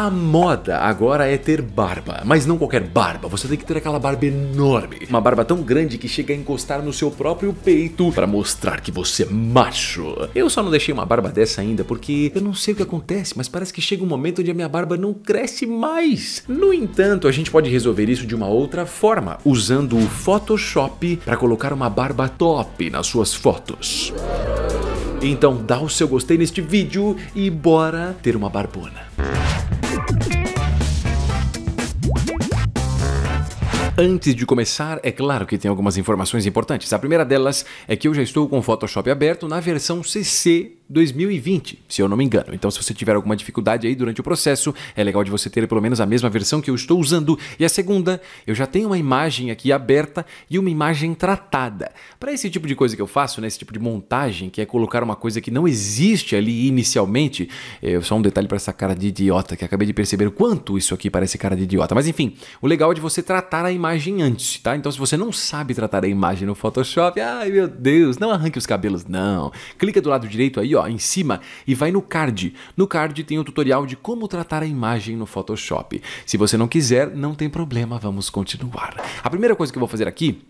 A moda agora é ter barba, mas não qualquer barba, você tem que ter aquela barba enorme. Uma barba tão grande que chega a encostar no seu próprio peito pra mostrar que você é macho. Eu só não deixei uma barba dessa ainda porque eu não sei o que acontece, mas parece que chega um momento onde a minha barba não cresce mais. No entanto, a gente pode resolver isso de uma outra forma, usando o Photoshop pra colocar uma barba top nas suas fotos. Então dá o seu gostei neste vídeo e bora ter uma barbona. Antes de começar, é claro que tem algumas informações importantes. A primeira delas é que eu já estou com o Photoshop aberto na versão CC 2020, se eu não me engano. Então, se você tiver alguma dificuldade aí durante o processo, é legal de você ter pelo menos a mesma versão que eu estou usando. E a segunda, eu já tenho uma imagem aqui aberta e uma imagem tratada. Para esse tipo de coisa que eu faço, né, esse tipo de montagem, que é colocar uma coisa que não existe ali inicialmente, só um detalhe para essa cara de idiota, que acabei de perceber quanto isso aqui parece cara de idiota. Mas enfim, o legal é de você tratar a imagem antes, tá? Então, se você não sabe tratar a imagem no Photoshop, ai meu Deus, não arranque os cabelos, não. Clica do lado direito aí, ó, em cima e vai no card. No card tem um tutorial de como tratar a imagem no Photoshop. Se você não quiser, não tem problema, vamos continuar. A primeira coisa que eu vou fazer aqui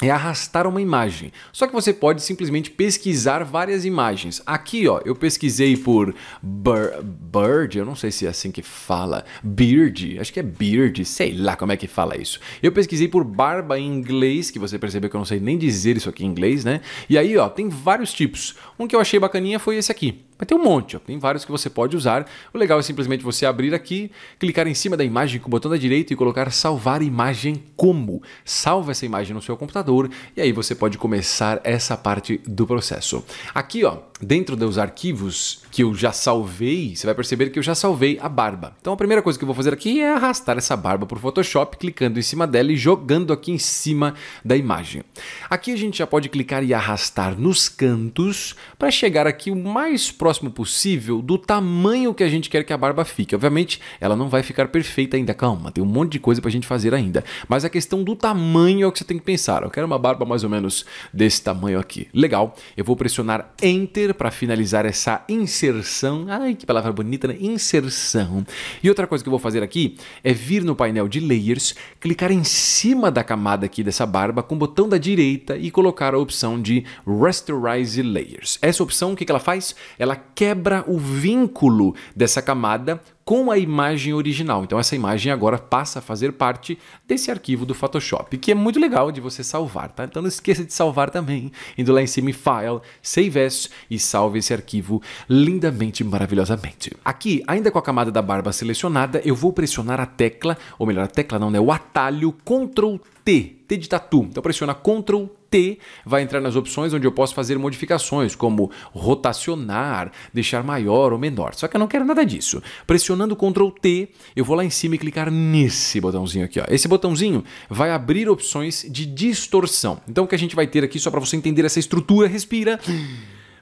é arrastar uma imagem. Só que você pode simplesmente pesquisar várias imagens. Aqui, ó, eu pesquisei por Bird, eu não sei se é assim que fala. Beard, acho que é Beard, sei lá como é que fala isso. Eu pesquisei por barba em inglês, que você percebeu que eu não sei nem dizer isso aqui em inglês, né? E aí, ó, tem vários tipos. Um que eu achei bacaninha foi esse aqui. Mas tem um monte, ó. Tem vários que você pode usar. O legal é simplesmente você abrir aqui, clicar em cima da imagem com o botão da direita e colocar salvar imagem como. Salva essa imagem no seu computador e aí você pode começar essa parte do processo. Aqui, ó, dentro dos arquivos que eu já salvei, você vai perceber que eu já salvei a barba. Então a primeira coisa que eu vou fazer aqui é arrastar essa barba para o Photoshop, clicando em cima dela e jogando aqui em cima da imagem. Aqui a gente já pode clicar e arrastar nos cantos para chegar aqui o mais próximo possível do tamanho que a gente quer que a barba fique. Obviamente, ela não vai ficar perfeita ainda, calma, tem um monte de coisa pra gente fazer ainda, mas a questão do tamanho é o que você tem que pensar. Eu quero uma barba mais ou menos desse tamanho aqui. Legal, eu vou pressionar Enter para finalizar essa inserção. Ai, que palavra bonita, né? Inserção. E outra coisa que eu vou fazer aqui é vir no painel de Layers, clicar em cima da camada aqui dessa barba com o botão da direita e colocar a opção de Rasterize Layers. Essa opção, o que ela faz? Ela quebra o vínculo dessa camada com a imagem original. Então essa imagem agora passa a fazer parte desse arquivo do Photoshop, que é muito legal de você salvar, tá? Então não esqueça de salvar também, indo lá em cima em File, Save As e salve esse arquivo lindamente, maravilhosamente. Aqui, ainda com a camada da barba selecionada, eu vou pressionar a tecla, ou melhor, a tecla não, né? O atalho Ctrl T, T de tatu. Então pressiona Ctrl T, vai entrar nas opções onde eu posso fazer modificações, como rotacionar, deixar maior ou menor. Só que eu não quero nada disso. Pressionando Ctrl T, eu vou lá em cima e clicar nesse botãozinho aqui, ó. Esse botãozinho vai abrir opções de distorção. Então o que a gente vai ter aqui, só para você entender essa estrutura, respira.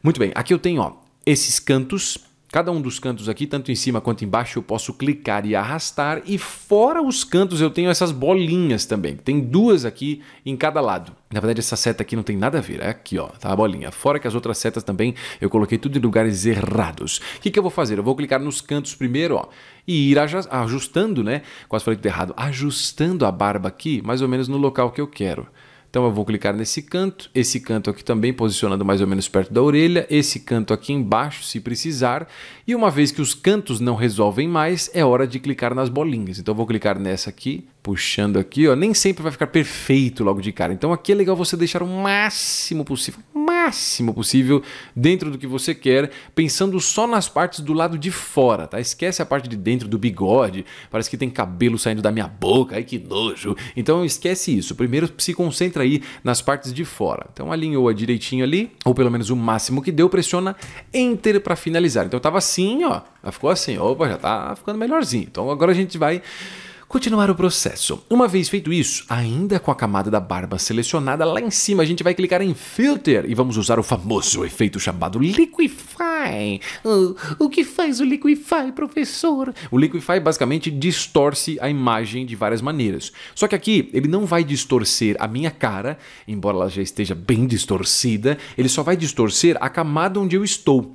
Muito bem, aqui eu tenho, ó, esses cantos. Cada um dos cantos aqui, tanto em cima quanto embaixo, eu posso clicar e arrastar. E fora os cantos eu tenho essas bolinhas também. Tem duas aqui em cada lado. Na verdade, essa seta aqui não tem nada a ver. É aqui, ó, tá a bolinha. Fora que as outras setas também eu coloquei tudo em lugares errados. O que eu vou fazer? Eu vou clicar nos cantos primeiro, ó, e ir ajustando, né? Quase falei tudo errado. Ajustando a barba aqui, mais ou menos no local que eu quero. Então eu vou clicar nesse canto, esse canto aqui também posicionando mais ou menos perto da orelha, esse canto aqui embaixo se precisar. E uma vez que os cantos não resolvem mais, é hora de clicar nas bolinhas. Então eu vou clicar nessa aqui, puxando aqui, ó. Nem sempre vai ficar perfeito logo de cara. Então aqui é legal você deixar o máximo possível dentro do que você quer, pensando só nas partes do lado de fora, tá? Esquece a parte de dentro do bigode, parece que tem cabelo saindo da minha boca, ai que nojo. Então esquece isso, primeiro se concentra aí nas partes de fora. Então alinhou-a direitinho ali, ou pelo menos o máximo que deu, pressiona Enter para finalizar. Então tava assim, ó, ficou assim, opa, já tá ficando melhorzinho. Então agora a gente vai continuar o processo. Uma vez feito isso, ainda com a camada da barba selecionada, lá em cima a gente vai clicar em Filter e vamos usar o famoso efeito chamado Liquify. O que faz o Liquify, professor? O Liquify basicamente distorce a imagem de várias maneiras. Só que aqui ele não vai distorcer a minha cara, embora ela já esteja bem distorcida, ele só vai distorcer a camada onde eu estou.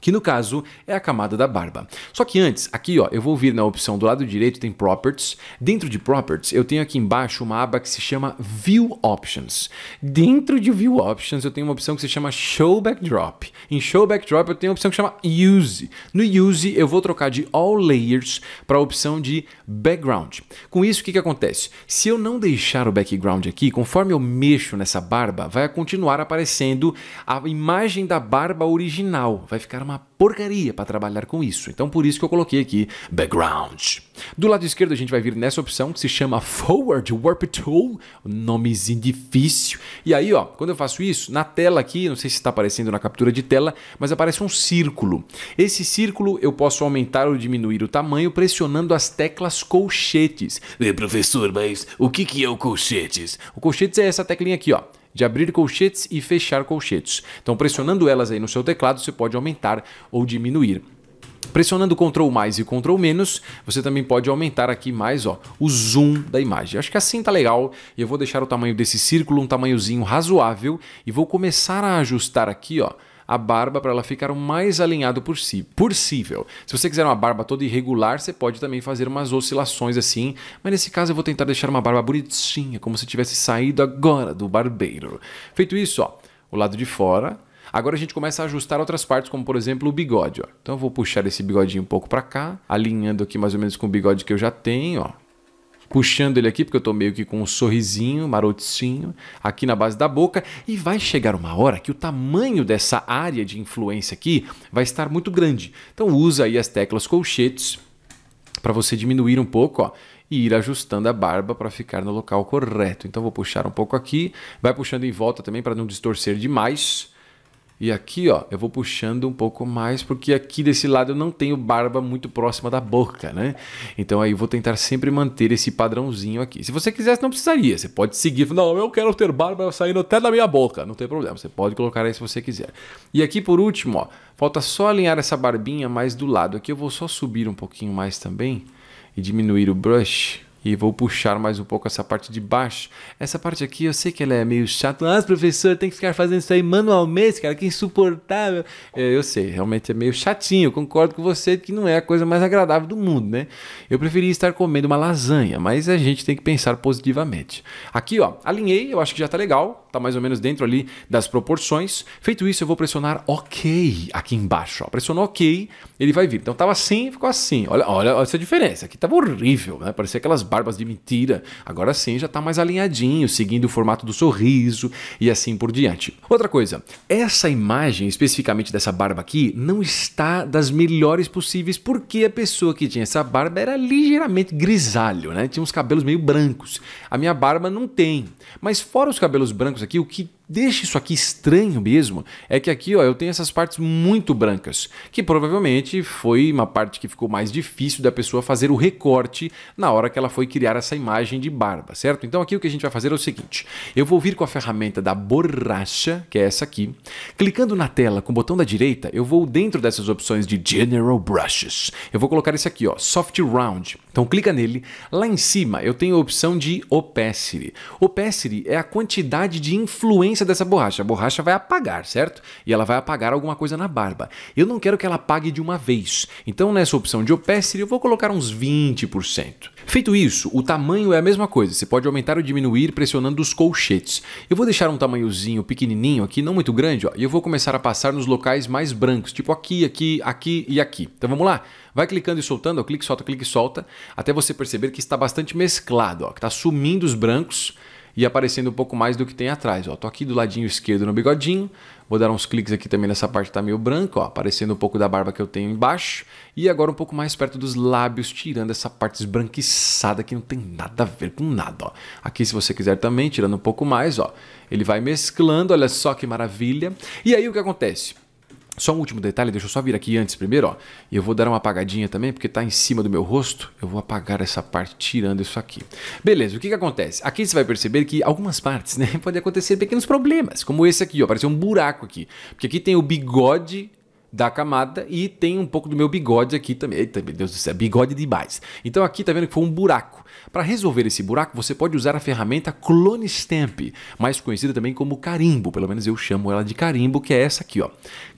que no caso é a camada da barba. Só que antes, aqui ó, eu vou vir na opção do lado direito, tem Properties. Dentro de Properties, eu tenho aqui embaixo uma aba que se chama View Options. Dentro de View Options, eu tenho uma opção que se chama Show Backdrop. Em Show Backdrop, eu tenho uma opção que se chama Use. No Use, eu vou trocar de All Layers para a opção de Background. Com isso, o que acontece? Se eu não deixar o background aqui, conforme eu mexo nessa barba, vai continuar aparecendo a imagem da barba original. Vai ficar uma porcaria para trabalhar com isso. Então, por isso que eu coloquei aqui Background. Do lado esquerdo, a gente vai vir nessa opção que se chama Forward Warp Tool, nomezinho difícil. E aí, ó, quando eu faço isso, na tela aqui, não sei se está aparecendo na captura de tela, mas aparece um círculo. Esse círculo eu posso aumentar ou diminuir o tamanho pressionando as teclas colchetes. Professor, mas o que é o colchetes? O colchetes é essa teclinha aqui, ó, de abrir colchetes e fechar colchetes. Então, pressionando elas aí no seu teclado, você pode aumentar ou diminuir. Pressionando Ctrl mais e Ctrl menos, você também pode aumentar aqui mais, ó, o zoom da imagem. Acho que assim tá legal. E eu vou deixar o tamanho desse círculo um tamanhozinho razoável e vou começar a ajustar aqui, ó, a barba para ela ficar o mais alinhado possível. Se você quiser uma barba toda irregular, você pode também fazer umas oscilações assim, mas nesse caso eu vou tentar deixar uma barba bonitinha, como se tivesse saído agora do barbeiro. Feito isso, ó, o lado de fora. Agora a gente começa a ajustar outras partes, como por exemplo o bigode, ó. Então eu vou puxar esse bigodinho um pouco para cá, alinhando aqui mais ou menos com o bigode que eu já tenho, ó. Puxando ele aqui, porque eu tô meio que com um sorrisinho marotinho aqui na base da boca. E vai chegar uma hora que o tamanho dessa área de influência aqui vai estar muito grande. Então usa aí as teclas colchetes para você diminuir um pouco, ó, e ir ajustando a barba para ficar no local correto. Então vou puxar um pouco aqui, vai puxando em volta também para não distorcer demais. E aqui, ó, eu vou puxando um pouco mais, porque aqui desse lado eu não tenho barba muito próxima da boca, né? Então aí eu vou tentar sempre manter esse padrãozinho aqui. Se você quisesse, não precisaria. Você pode seguir. Não, eu quero ter barba saindo até da minha boca. Não tem problema. Você pode colocar aí se você quiser. E aqui por último, ó, falta só alinhar essa barbinha mais do lado. Aqui eu vou só subir um pouquinho mais também e diminuir o brush. E vou puxar mais um pouco essa parte de baixo. Essa parte aqui, eu sei que ela é meio chata. Ah, professor, tem que ficar fazendo isso aí manualmente, cara, que insuportável. Eu sei, realmente é meio chatinho. Eu concordo com você que não é a coisa mais agradável do mundo, né? Eu preferia estar comendo uma lasanha, mas a gente tem que pensar positivamente. Aqui, ó, alinhei, eu acho que já tá legal. Tá mais ou menos dentro ali das proporções. Feito isso, eu vou pressionar OK aqui embaixo, ó. Pressionou OK, ele vai vir. Então, tava assim, ficou assim. Olha, olha essa diferença. Aqui tava horrível, né? Parecia aquelas barbas de mentira. Agora sim já tá mais alinhadinho, seguindo o formato do sorriso e assim por diante. Outra coisa, essa imagem especificamente dessa barba aqui não está das melhores possíveis, porque a pessoa que tinha essa barba era ligeiramente grisalho, né? Tinha uns cabelos meio brancos. A minha barba não tem. Mas fora os cabelos brancos aqui, o que deixa isso aqui estranho mesmo é que aqui, ó, eu tenho essas partes muito brancas, que provavelmente foi uma parte que ficou mais difícil da pessoa fazer o recorte na hora que ela foi criar essa imagem de barba, certo? Então aqui o que a gente vai fazer é o seguinte, eu vou vir com a ferramenta da borracha, que é essa aqui, clicando na tela com o botão da direita, eu vou dentro dessas opções de General Brushes, eu vou colocar esse aqui, ó, Soft Round, então clica nele, lá em cima eu tenho a opção de Opacity, Opacity é a quantidade de influência dessa borracha, a borracha vai apagar, certo? E ela vai apagar alguma coisa na barba. Eu não quero que ela apague de uma vez. Então nessa opção de opacity eu vou colocar uns 20%. Feito isso, o tamanho é a mesma coisa. Você pode aumentar ou diminuir pressionando os colchetes. Eu vou deixar um tamanhozinho pequenininho aqui, não muito grande, ó, e eu vou começar a passar nos locais mais brancos, tipo aqui, aqui, aqui e aqui. Então vamos lá. Vai clicando e soltando, ó, clique e solta, até você perceber que está bastante mesclado, ó, que está sumindo os brancos e aparecendo um pouco mais do que tem atrás. Ó, tô aqui do ladinho esquerdo no bigodinho, vou dar uns cliques aqui também nessa parte que tá meio branca, ó, aparecendo um pouco da barba que eu tenho embaixo, e agora um pouco mais perto dos lábios, tirando essa parte esbranquiçada que não tem nada a ver com nada. Ó. Aqui se você quiser também, tirando um pouco mais, ó, ele vai mesclando, olha só que maravilha. E aí o que acontece? Só um último detalhe, deixa eu só vir aqui antes primeiro, ó. E eu vou dar uma apagadinha também, porque tá em cima do meu rosto. Eu vou apagar essa parte, tirando isso aqui. Beleza, o que acontece? Aqui você vai perceber que algumas partes, né, podem acontecer pequenos problemas, como esse aqui, ó. Apareceu um buraco aqui, porque aqui tem o bigode da camada e tem um pouco do meu bigode aqui também. Eita, meu Deus do céu, bigode demais. Então aqui tá vendo que foi um buraco. Para resolver esse buraco, você pode usar a ferramenta Clone Stamp, mais conhecida também como carimbo, pelo menos eu chamo ela de carimbo, que é essa aqui, ó.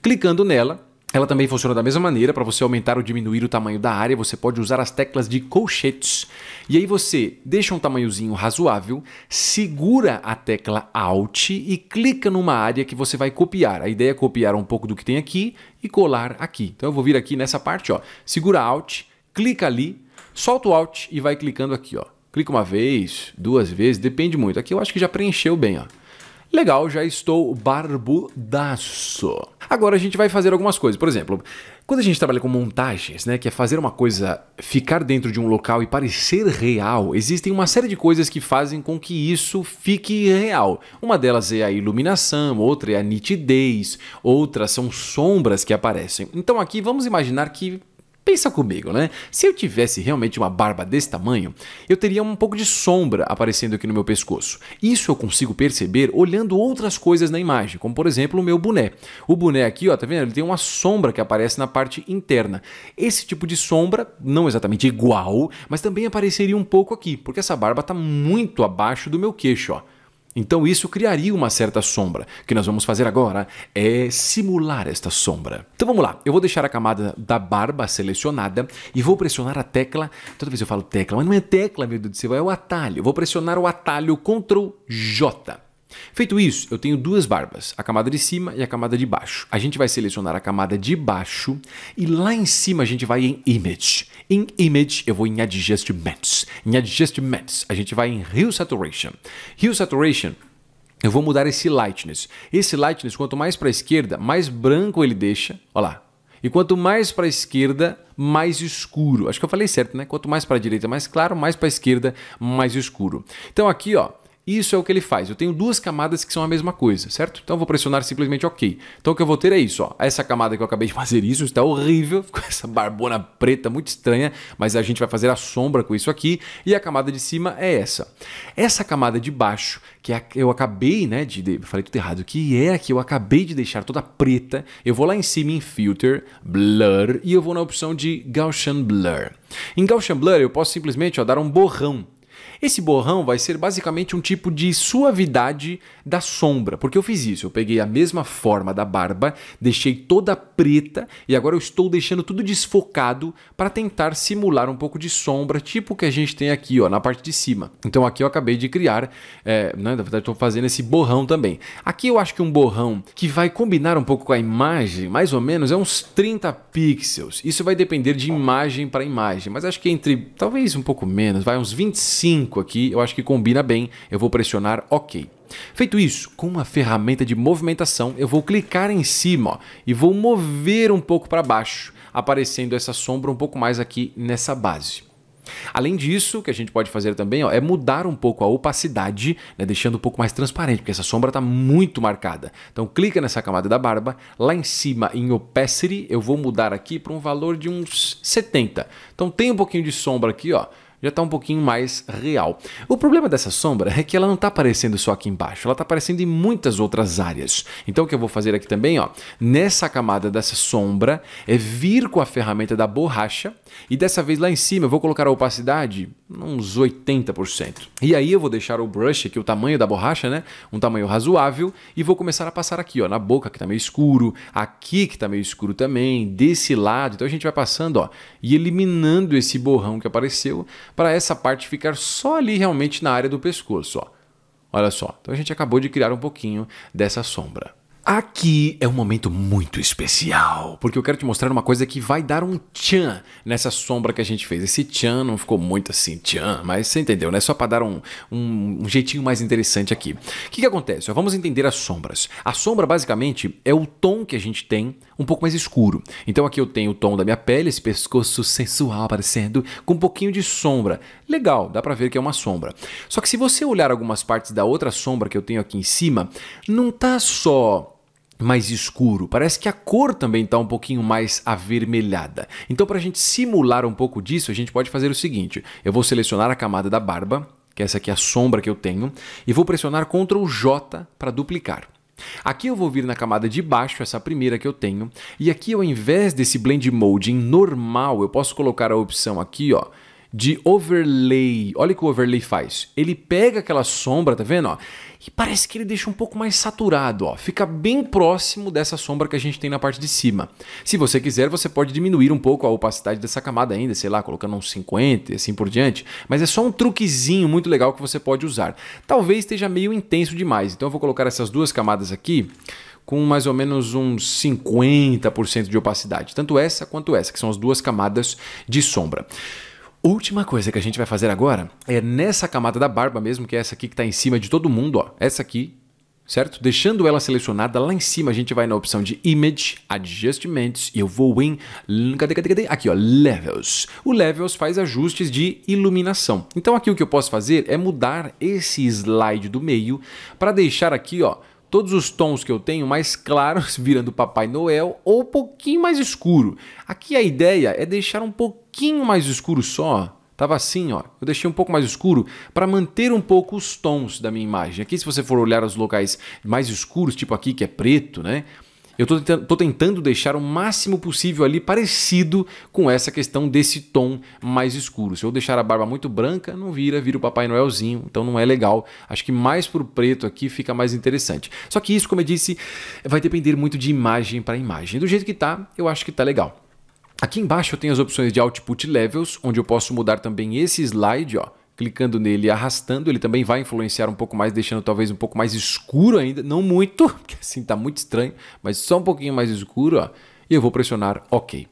Clicando nela, Ela também funciona da mesma maneira, para você aumentar ou diminuir o tamanho da área, você pode usar as teclas de colchetes. E aí você deixa um tamanhozinho razoável, segura a tecla Alt e clica numa área que você vai copiar. A ideia é copiar um pouco do que tem aqui e colar aqui. Então eu vou vir aqui nessa parte, ó, segura Alt, clica ali, solta o Alt e vai clicando aqui, ó. Clica uma vez, duas vezes, depende muito. Aqui eu acho que já preencheu bem, ó. Legal, já estou barbudaço. Agora a gente vai fazer algumas coisas. Por exemplo, quando a gente trabalha com montagens, né, que é fazer uma coisa ficar dentro de um local e parecer real, existem uma série de coisas que fazem com que isso fique real. Uma delas é a iluminação, outra é a nitidez, outras são sombras que aparecem. Então aqui vamos imaginar que... Pensa comigo, né? Se eu tivesse realmente uma barba desse tamanho, eu teria um pouco de sombra aparecendo aqui no meu pescoço. Isso eu consigo perceber olhando outras coisas na imagem, como por exemplo o meu boné. O boné aqui, ó, tá vendo? Ele tem uma sombra que aparece na parte interna. Esse tipo de sombra, não exatamente igual, mas também apareceria um pouco aqui, porque essa barba tá muito abaixo do meu queixo, ó. Então isso criaria uma certa sombra. O que nós vamos fazer agora é simular esta sombra. Então vamos lá, eu vou deixar a camada da barba selecionada e vou pressionar a tecla, toda vez eu falo tecla, mas não é tecla, meu Deus do céu, é o atalho. Vou pressionar o atalho Ctrl J. Feito isso, eu tenho duas barbas, a camada de cima e a camada de baixo. A gente vai selecionar a camada de baixo e lá em cima a gente vai em Image. Em Image eu vou em Adjustments. Em Adjustments a gente vai em Hue Saturation. Hue Saturation eu vou mudar esse Lightness. Esse Lightness quanto mais para a esquerda, mais branco ele deixa. Olha lá. E quanto mais para a esquerda, mais escuro. Acho que eu falei certo, né? Quanto mais para a direita, mais claro. Mais para a esquerda, mais escuro. Então aqui, ó. Isso é o que ele faz. Eu tenho duas camadas que são a mesma coisa, certo? Então eu vou pressionar simplesmente OK. Então o que eu vou ter é isso, ó. Essa camada que eu acabei de fazer isso está horrível, ficou essa barbona preta muito estranha, mas a gente vai fazer a sombra com isso aqui e a camada de cima é essa. Essa camada de baixo, que eu acabei, né, falei tudo errado, que é a que eu acabei de deixar toda preta, eu vou lá em cima em Filter, Blur e eu vou na opção de Gaussian Blur. Em Gaussian Blur eu posso simplesmente, ó, dar um borrão. Esse borrão vai ser basicamente um tipo de suavidade da sombra, porque eu fiz isso, eu peguei a mesma forma da barba, deixei toda preta e agora eu estou deixando tudo desfocado para tentar simular um pouco de sombra, tipo o que a gente tem aqui, ó, na parte de cima. Então aqui eu acabei de criar, na verdade estou fazendo esse borrão também. Aqui eu acho que um borrão que vai combinar um pouco com a imagem, mais ou menos, é uns 30 pixels. Isso vai depender de imagem para imagem, mas acho que entre, talvez um pouco menos, vai uns 25 aqui, eu acho que combina bem, eu vou pressionar OK. Feito isso, com uma ferramenta de movimentação, eu vou clicar em cima, ó, e vou mover um pouco para baixo, aparecendo essa sombra um pouco mais aqui nessa base. Além disso, o que a gente pode fazer também, ó, é mudar um pouco a opacidade, né, deixando um pouco mais transparente, porque essa sombra está muito marcada. Então clica nessa camada da barba, lá em cima em Opacity, eu vou mudar aqui para um valor de uns 70. Então tem um pouquinho de sombra aqui, ó. Já está um pouquinho mais real. O problema dessa sombra é que ela não está aparecendo só aqui embaixo, ela está aparecendo em muitas outras áreas. Então o que eu vou fazer aqui também, ó, nessa camada dessa sombra, é vir com a ferramenta da borracha e dessa vez lá em cima eu vou colocar a opacidade uns 80%. E aí eu vou deixar o brush aqui, o tamanho da borracha, né, um tamanho razoável e vou começar a passar aqui, ó, na boca que está meio escuro, aqui que está meio escuro também, desse lado. Então a gente vai passando, ó, e eliminando esse borrão que apareceu, para essa parte ficar só ali realmente na área do pescoço, ó. Olha só, então a gente acabou de criar um pouquinho dessa sombra. Aqui é um momento muito especial, porque eu quero te mostrar uma coisa que vai dar um tchan nessa sombra que a gente fez. Esse tchan não ficou muito assim tchan, mas você entendeu, né? Só para dar um jeitinho mais interessante aqui. O que acontece? Vamos entender as sombras. A sombra basicamente é o tom que a gente tem um pouco mais escuro. Então aqui eu tenho o tom da minha pele, esse pescoço sensual aparecendo, com um pouquinho de sombra. Legal, dá para ver que é uma sombra. Só que se você olhar algumas partes da outra sombra que eu tenho aqui em cima, não tá só mais escuro, parece que a cor também está um pouquinho mais avermelhada. Então para a gente simular um pouco disso, a gente pode fazer o seguinte, eu vou selecionar a camada da barba, que essa aqui é a sombra que eu tenho, e vou pressionar Ctrl J para duplicar. Aqui eu vou vir na camada de baixo, essa primeira que eu tenho, e aqui ao invés desse Blend Mode em normal, eu posso colocar a opção aqui, ó, de overlay. Olha o que o overlay faz. Ele pega aquela sombra, tá vendo? Ó, e parece que ele deixa um pouco mais saturado. Ó. Fica bem próximo dessa sombra que a gente tem na parte de cima. Se você quiser, você pode diminuir um pouco a opacidade dessa camada ainda, sei lá, colocando uns 50 e assim por diante. Mas é só um truquezinho muito legal que você pode usar. Talvez esteja meio intenso demais. Então eu vou colocar essas duas camadas aqui com mais ou menos uns 50% de opacidade. Tanto essa quanto essa, que são as duas camadas de sombra. Última coisa que a gente vai fazer agora é nessa camada da barba mesmo, que é essa aqui que está em cima de todo mundo, ó, essa aqui, certo? Deixando ela selecionada, lá em cima a gente vai na opção de Image, Adjustments, e eu vou em... Cadê? Aqui, ó, Levels. O Levels faz ajustes de iluminação. Então aqui o que eu posso fazer é mudar esse slide do meio para deixar aqui, ó, todos os tons que eu tenho mais claros, virando Papai Noel, ou um pouquinho mais escuro. Aqui a ideia é deixar um pouquinho mais escuro só. Tava assim, ó. Eu deixei um pouco mais escuro para manter um pouco os tons da minha imagem. Aqui, se você for olhar os locais mais escuros, tipo aqui que é preto, né? Eu tô tentando deixar o máximo possível ali parecido com essa questão desse tom mais escuro. Se eu deixar a barba muito branca, não vira o Papai Noelzinho, então não é legal. Acho que mais pro preto aqui fica mais interessante. Só que isso, como eu disse, vai depender muito de imagem para imagem. Do jeito que tá, eu acho que tá legal. Aqui embaixo eu tenho as opções de Output Levels, onde eu posso mudar também esse slide, ó. Clicando nele e arrastando, ele também vai influenciar um pouco mais, deixando talvez um pouco mais escuro ainda, não muito, porque assim tá muito estranho, mas só um pouquinho mais escuro, ó, e eu vou pressionar OK.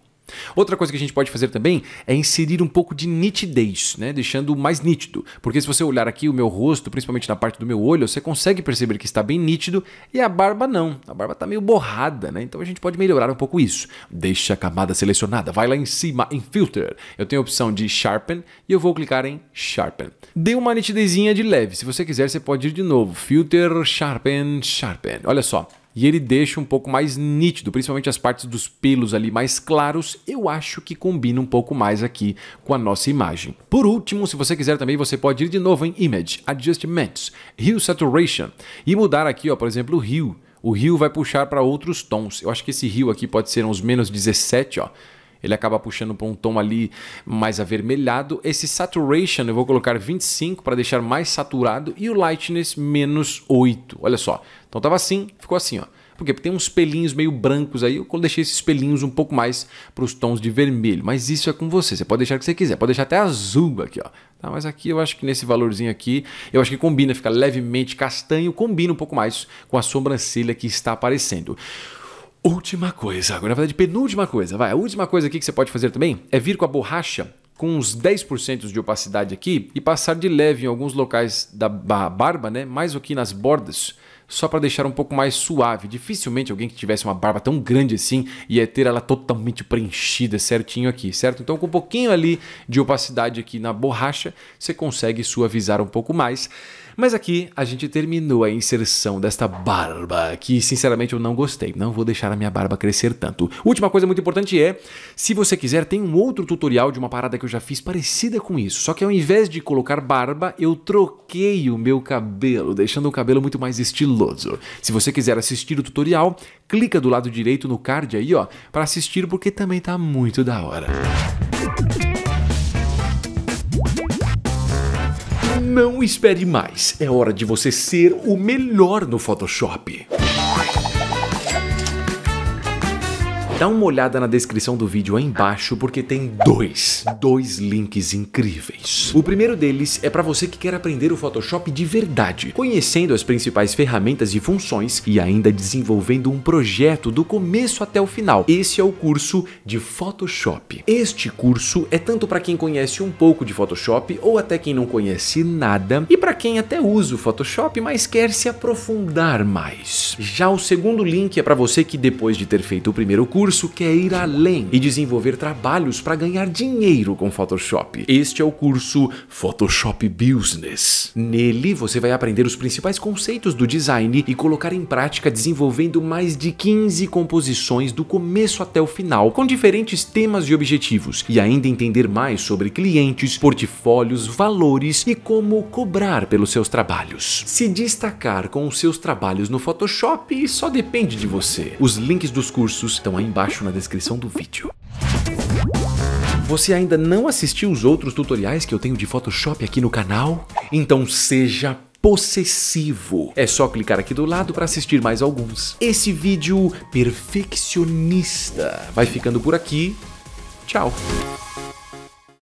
Outra coisa que a gente pode fazer também é inserir um pouco de nitidez, né? Deixando mais nítido, porque se você olhar aqui o meu rosto, principalmente na parte do meu olho, você consegue perceber que está bem nítido e a barba não, a barba está meio borrada, né? Então a gente pode melhorar um pouco isso. Deixa a camada selecionada, vai lá em cima em Filter, eu tenho a opção de Sharpen e eu vou clicar em Sharpen. Deu uma nitidezinha de leve, se você quiser você pode ir de novo, Filter, Sharpen, Sharpen, olha só. E ele deixa um pouco mais nítido, principalmente as partes dos pelos ali mais claros, eu acho que combina um pouco mais aqui com a nossa imagem. Por último, se você quiser também, você pode ir de novo em Image, Adjustments, Hue Saturation, e mudar aqui, ó, por exemplo, o Hue. O Hue vai puxar para outros tons, eu acho que esse Hue aqui pode ser uns menos 17, ó. Ele acaba puxando para um tom ali mais avermelhado. Esse Saturation eu vou colocar 25 para deixar mais saturado. E o Lightness menos 8. Olha só. Então estava assim, ficou assim, ó. Por quê? Porque tem uns pelinhos meio brancos aí. Eu deixei esses pelinhos um pouco mais para os tons de vermelho. Mas isso é com você. Você pode deixar o que você quiser. Pode deixar até azul aqui, ó. Tá, mas aqui eu acho que nesse valorzinho aqui, eu acho que combina. Fica levemente castanho. Combina um pouco mais com a sobrancelha que está aparecendo. Última coisa, agora na verdade penúltima coisa, vai, a última coisa aqui que você pode fazer também é vir com a borracha com uns 10% de opacidade aqui e passar de leve em alguns locais da barba, né, mais aqui nas bordas, só para deixar um pouco mais suave. Dificilmente alguém que tivesse uma barba tão grande assim ia ter ela totalmente preenchida certinho aqui, certo? Então com um pouquinho ali de opacidade aqui na borracha, você consegue suavizar um pouco mais. Mas aqui a gente terminou a inserção desta barba, que sinceramente eu não gostei. Não vou deixar a minha barba crescer tanto. Última coisa muito importante é, se você quiser, tem um outro tutorial de uma parada que eu já fiz parecida com isso. Só que ao invés de colocar barba, eu troquei o meu cabelo, deixando o cabelo muito mais estiloso. Se você quiser assistir o tutorial, clica do lado direito no card aí, ó, para assistir, porque também tá muito da hora. Não espere mais, é hora de você ser o melhor no Photoshop. Dá uma olhada na descrição do vídeo aí embaixo, porque tem dois links incríveis. O primeiro deles é para você que quer aprender o Photoshop de verdade, conhecendo as principais ferramentas e funções e ainda desenvolvendo um projeto do começo até o final. Esse é o curso de Photoshop. Este curso é tanto para quem conhece um pouco de Photoshop ou até quem não conhece nada e para quem até usa o Photoshop, mas quer se aprofundar mais. Já o segundo link é para você que depois de ter feito o primeiro curso, quer ir além e desenvolver trabalhos para ganhar dinheiro com Photoshop. Este é o curso Photoshop Business. Nele você vai aprender os principais conceitos do design e colocar em prática desenvolvendo mais de 15 composições do começo até o final, com diferentes temas e objetivos, e ainda entender mais sobre clientes, portfólios, valores e como cobrar pelos seus trabalhos. Se destacar com os seus trabalhos no Photoshop só depende de você. Os links dos cursos estão aí embaixo na descrição do vídeo. Você ainda não assistiu os outros tutoriais que eu tenho de Photoshop aqui no canal? Então seja possessivo. É só clicar aqui do lado para assistir mais alguns. Esse vídeo perfeccionista vai ficando por aqui. Tchau!